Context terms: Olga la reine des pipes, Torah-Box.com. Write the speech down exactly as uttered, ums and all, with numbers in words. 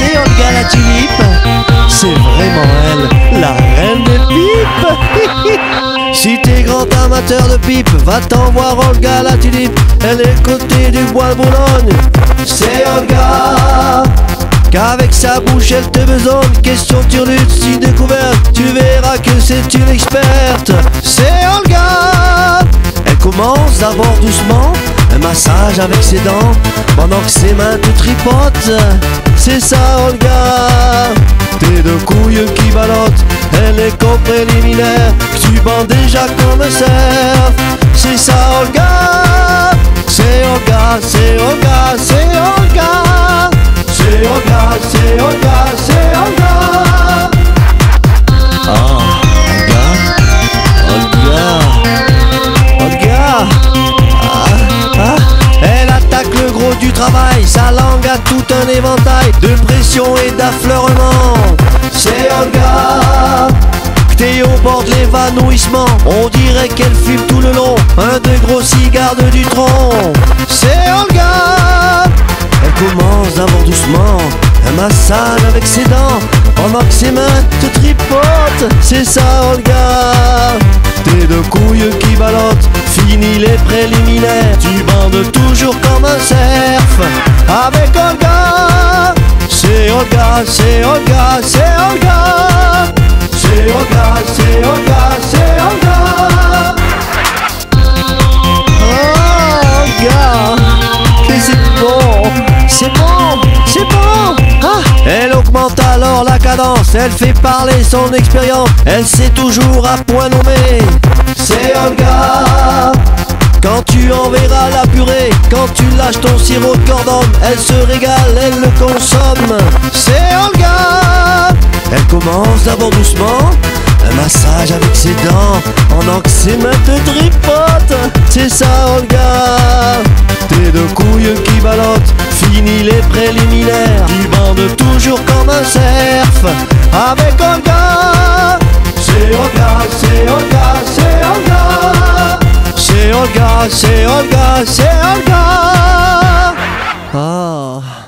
c'est Olga la tulipe. C'est vraiment elle, la reine des pipes. Si t'es grand amateur de pipe, va t'en voir Olga la tulipe. Elle est côté du bois de Boulogne. C'est Olga qu'avec sa bouche elle te besonne. Question turlute si découverte, tu verras que c'est une experte. C'est Olga. Elle commence d'abord doucement, un massage avec ses dents, pendant que ses mains te tripotent. C'est ça Olga, tes deux couilles qui ballottent. Elle est comme préliminaire, tu bats déjà comme un cerf. C'est ça Olga, c'est Olga, c'est Olga, c'est Olga, c'est Olga, c'est Olga, c'est Olga. Sa langue a tout un éventail de pression et d'affleurement. C'est Olga t'es au bord de l'évanouissement. On dirait qu'elle fume tout le long un de gros cigares du tronc. C'est Olga. Elle commence d'abord doucement, un massage avec ses dents, pendant que ses mains te tripotent. C'est ça Olga, tes deux couilles qui ballottent. Fini les préliminaires, tu bandes toujours comme un cerf. Avec Olga, c'est Olga, c'est Olga, c'est Olga, c'est Olga, c'est Olga, c'est Olga. Oh Olga, que c'est bon, c'est bon, c'est bon. Ah. Elle augmente alors la cadence, elle fait parler son expérience, elle sait toujours à point nommé. C'est Olga. Quand tu enverras la purée, quand tu lâches ton sirop de cordon, elle se régale, elle le consomme. C'est Olga. Elle commence d'abord doucement, un massage avec ses dents, pendant que ses mains te tripotent. C'est ça Olga, tes deux couilles qui ballottent. Fini les préliminaires, tu bandes toujours comme un cerf. Avec Olga, c'est Olga, c'est Olga, c'est Olga, c'est Olga, c'est Olga, c'est Olga. Ah.